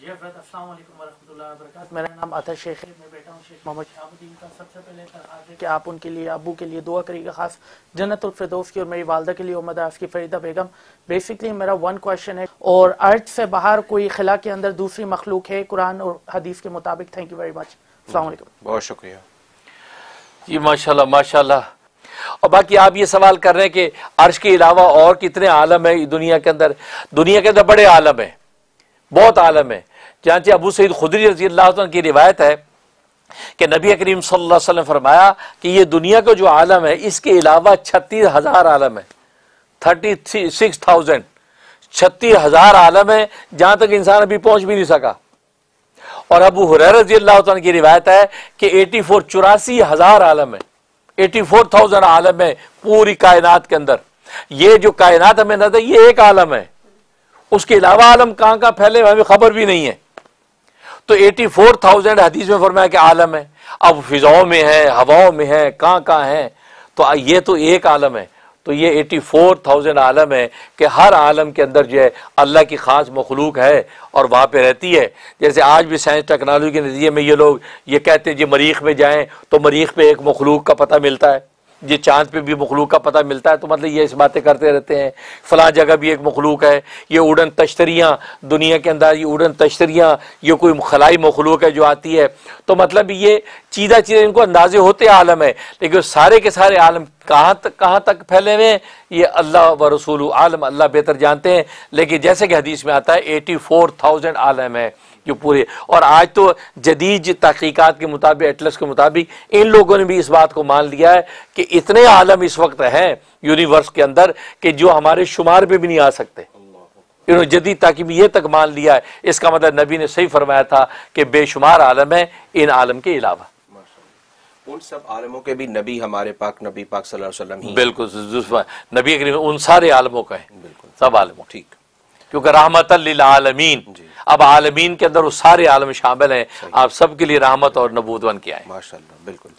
जी हज़रत अस्सलाम वालेकुम वरहमतुल्लाहि वबरकातुहू। मेरा नाम आता शेख है, मैं बेटा हूँ शेख मोहम्मद शाहदीन का। सबसे पहले तर्ज है कि आप उनके लिए, अबू के लिए दुआ करिएगा, खास जन्नतुल फिरदौस की, और मेरी वालदा के लिए उम्मद आस की फरीदा बेगम। बेसिकली मेरा वन क्वेश्चन है, और अर्ज से बाहर कोई खिला के अंदर दूसरी मखलूक है कुरान और हदीस के मुताबिक? थैंक यू वेरी मच, अस्सलाम वालेकुम। बहुत शुक्रिया जी, माशाल्लाह माशाल्लाह। और बाकी आप ये सवाल कर रहे हैं कि अर्श के अलावा और कितने आलम है दुनिया के अंदर? दुनिया के अंदर बड़े आलम है, बहुत आलम है। चांचे अबू सईद खुदरी रजी अल्लाह तआला की रिवायत है कि नबी करीम सल्लल्लाहु अलैहि वसल्लम फरमाया कि ये दुनिया का जो आलम है इसके अलावा 36,000 आलम है, 36,000 36,000 आलम है, जहाँ तक इंसान अभी पहुँच भी नहीं सका। और अबू हुरैरा रजी अल्लाह तआला की रिवायत है कि 84,000 आलम है, 84,000 आलम है पूरी कायनात के अंदर। ये जो कायनात हमें नजर, ये एक आलम है, उसके अलावा आलम कहाँ कहाँ फैले हमें खबर भी नहीं है। तो 84,000 हदीस में फरमाया कि आलम है। अब फिजाओं में है, हवाओं में है, कहाँ कहाँ है। तो ये तो एक आलम है। तो ये 84,000 आलम है कि हर आलम के अंदर जो है अल्लाह की ख़ास मखलूक है और वहाँ पे रहती है। जैसे आज भी साइंस टेक्नोलॉजी के नज़रिए में ये लोग ये कहते हैं जी मरीख़ में जाएं तो मरीख़ पे एक मखलूक का पता मिलता है, ये चांद पे भी मखलूक का पता मिलता है। तो मतलब ये इस बातें करते रहते हैं, फलां जगह भी एक मखलूक है। ये उड़न तश्तरियाँ दुनिया के अंदर, ये उड़न तश्तरियाँ, ये कोई खलाई मखलूक है जो आती है। तो मतलब ये चीज़ा चीज़ें इनको अंदाजे होते आलम है, लेकिन सारे के सारे आलम कहाँ तक फैले हुए हैं ये अल्लाह व रसूल आलम अल्लाह बेहतर जानते हैं। लेकिन जैसे कि हदीस में आता है 84,000 आलम है जो पूरे। और आज तो जदीद तहकीकात के मुताबिक, एटलस के मुताबिक, इन लोगों ने भी इस बात को मान लिया है कि इतने आलम इस वक्त हैं यूनिवर्स के अंदर कि जो हमारे शुमार पे भी नहीं आ सकते। इन्होंने जदीद तहकीक में ये तक मान लिया है। इसका मतलब नबी ने सही फरमाया था कि बेशुमार आलम है इन आलम के अलावा। उन सब आलमों के भी नबी हमारे पाक नबी पाक सल्लल्लाहु अलैहि वसल्लम ही बिल्कुल नबी करीम, उन सारे आलमों का है, बिल्कुल सब आलमों, ठीक, क्योंकि रहमतल लिल आलमीन। अब आलमीन के अंदर वो सारे आलम शामिल हैं, आप सबके लिए रहमत और नबूत बन के आए। माशाल्लाह, बिल्कुल।